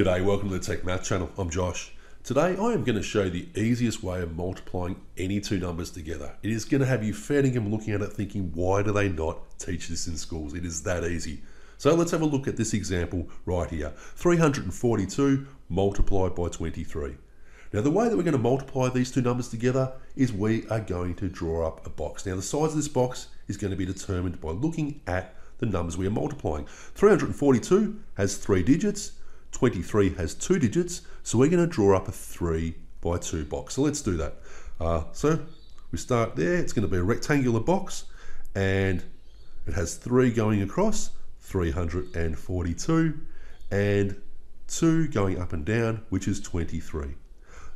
G'day, welcome to the TecMath channel. I'm Josh. Today I am going to show you the easiest way of multiplying any two numbers together. It is going to have you fanning and looking at it thinking, why do they not teach this in schools? It is that easy. So let's have a look at this example right here. 342 multiplied by 23. Now the way that we're going to multiply these two numbers together is we are going to draw up a box. Now the size of this box is going to be determined by looking at the numbers we are multiplying. 342 has 3 digits. 23 has 2 digits, so we're going to draw up a 3 by 2 box. So let's do that. So we start there. It's going to be a rectangular box, and it has 3 going across, 342, and 2 going up and down, which is 23.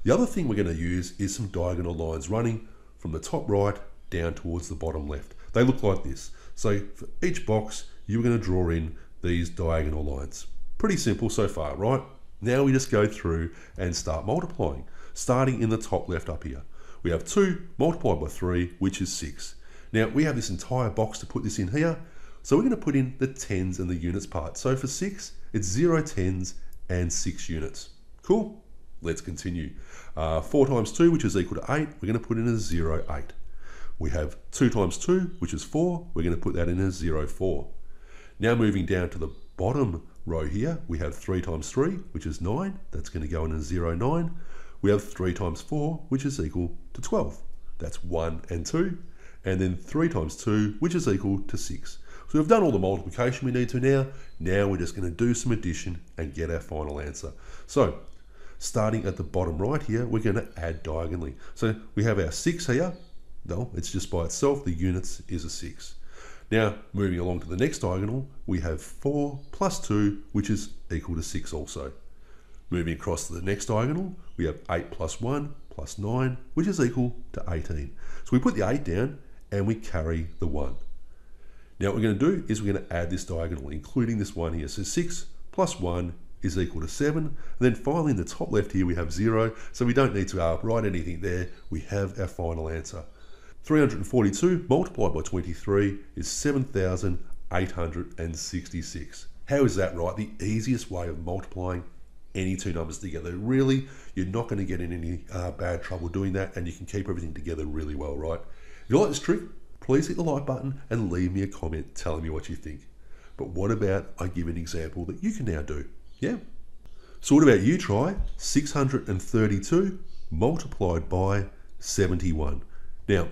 The other thing we're going to use is some diagonal lines running from the top right down towards the bottom left. They look like this. So for each box, you're going to draw in these diagonal lines. Pretty simple so far, right? Now we just go through and start multiplying, starting in the top left up here. We have 2 multiplied by 3, which is 6. Now we have this entire box to put this in here, so we're going to put in the tens and the units part. So for 6, it's 0 tens and 6 units. Cool? Let's continue. 4 times 2, which is equal to 8, we're going to put in a 0, 8. We have 2 times 2, which is 4, we're going to put that in a 0, 4. Now moving down to the bottom row here, we have 3 times 3, which is 9. That's going to go in a 0, 9. We have 3 times 4, which is equal to 12. That's 1 and 2. And then 3 times 2, which is equal to 6. So we've done all the multiplication we need to now. Now we're just going to do some addition and get our final answer. So starting at the bottom right here, we're going to add diagonally. So we have our 6 here. No, it's just by itself. The units is a 6. Now, moving along to the next diagonal, we have 4 plus 2, which is equal to 6 also. Moving across to the next diagonal, we have 8 plus 1 plus 9, which is equal to 18. So we put the 8 down and we carry the 1. Now what we're going to do is we're going to add this diagonal, including this one here. So 6 plus 1 is equal to 7. And then finally in the top left here, we have 0. So we don't need to write anything there. We have our final answer. 342 multiplied by 23 is 7,866. How is that right? The easiest way of multiplying any two numbers together. Really, you're not going to get in any bad trouble doing that, and you can keep everything together really well, right? If you like this trick, please hit the like button and leave me a comment telling me what you think. But what about I give an example that you can now do? Yeah? So what about you try 632 multiplied by 71? Now,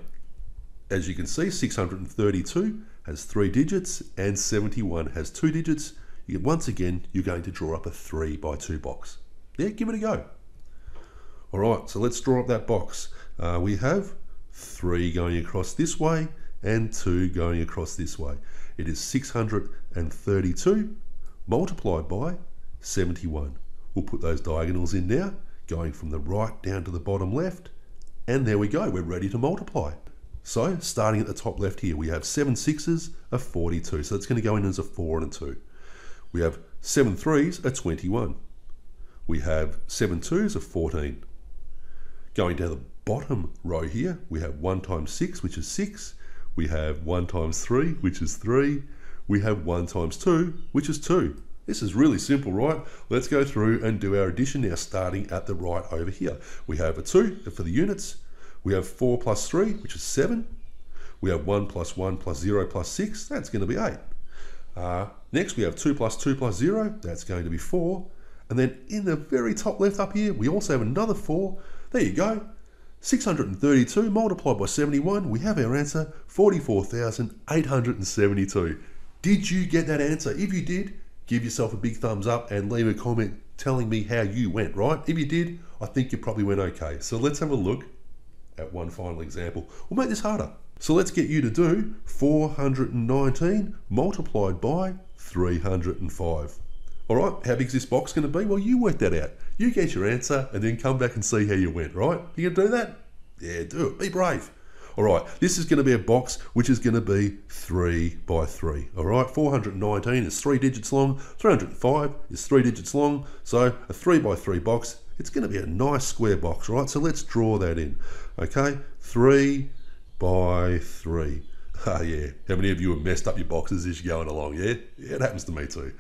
as you can see, 632 has 3 digits and 71 has 2 digits. Once again, you're going to draw up a 3 by 2 box. Yeah, give it a go. All right, so let's draw up that box. We have 3 going across this way and 2 going across this way. It is 632 multiplied by 71. We'll put those diagonals in now, going from the right down to the bottom left. And there we go, we're ready to multiply. So starting at the top left here, we have 7 sixes, a 42. So it's going to go in as a 4 and a 2. We have 7 threes, a 21. We have 7 twos, a 14. Going down the bottom row here, we have 1 times 6, which is 6. We have 1 times 3, which is 3. We have 1 times 2, which is 2. This is really simple, right? Let's go through and do our addition now, starting at the right over here. We have a 2 for the units. We have 4 plus 3, which is 7. We have 1 plus 1 plus 0 plus 6. That's going to be 8. Next, we have 2 plus 2 plus 0. That's going to be 4. And then in the very top left up here, we also have another 4. There you go. 632 multiplied by 71. We have our answer, 44,872. Did you get that answer? If you did, give yourself a big thumbs up and leave a comment telling me how you went, right? If you did, I think you probably went okay. So let's have a look at one final example. We'll make this harder. So let's get you to do 419 multiplied by 305. All right, how big is this box going to be? Well, you work that out. You get your answer and then come back and see how you went, right? You going to do that? Yeah, do it. Be brave. All right, this is going to be a box which is going to be 3 by 3. All right, 419 is 3 digits long, 305 is 3 digits long, so a 3 by 3 box. It's going to be a nice square box, right? So let's draw that in. Okay, 3 by 3. Ah, yeah. How many of you have messed up your boxes as you're going along? Yeah, it happens to me too.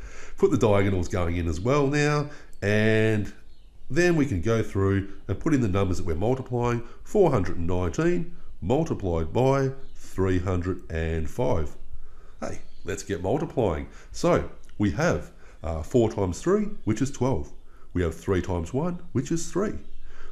put the diagonals going in as well now, and then we can go through and put in the numbers that we're multiplying. 419 multiplied by 305. Hey, let's get multiplying. So we have 4 times 3, which is 12. We have 3 times 1, which is 3.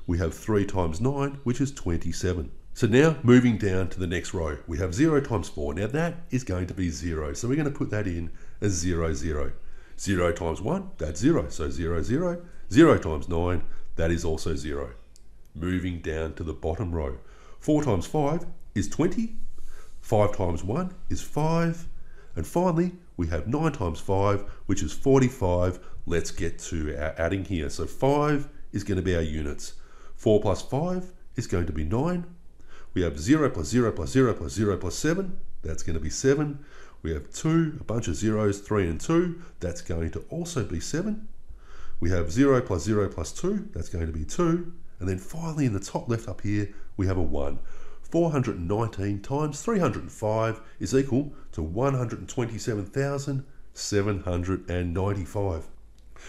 We have 3 times 9, which is 27. So now moving down to the next row, we have 0 times 4. Now that is going to be 0. So we're going to put that in as 0, 0. 0 times 1, that's 0. So 0, 0. 0 times 9, that is also 0. Moving down to the bottom row, 4 times 5 is 20. 5 times 1 is 5. And finally, we have 9 times 5, which is 45. Let's get to our adding here. So 5 is going to be our units. 4 plus 5 is going to be 9. We have 0 plus 0 plus 0 plus 0 plus 7. That's going to be 7. We have 2, a bunch of zeros, 3 and 2. That's going to also be 7. We have 0 plus 0 plus 2. That's going to be 2. And then finally in the top left up here, we have a 1. 419 times 305 is equal to 127,795.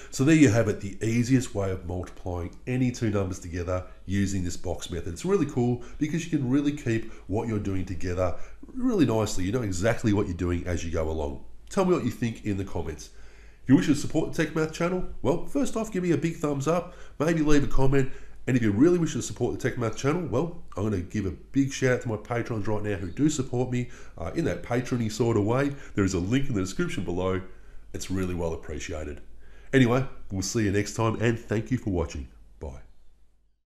So there you have it, the easiest way of multiplying any two numbers together using this box method. It's really cool because you can really keep what you're doing together really nicely. You know exactly what you're doing as you go along. Tell me what you think in the comments. If you wish to support the TecMath channel, well, first off, give me a big thumbs up, maybe leave a comment. And if you really wish to support the TecMath channel, well, I'm going to give a big shout out to my patrons right now who do support me in that patrony sort of way. There is a link in the description below. It's really well appreciated. Anyway, we'll see you next time, and thank you for watching.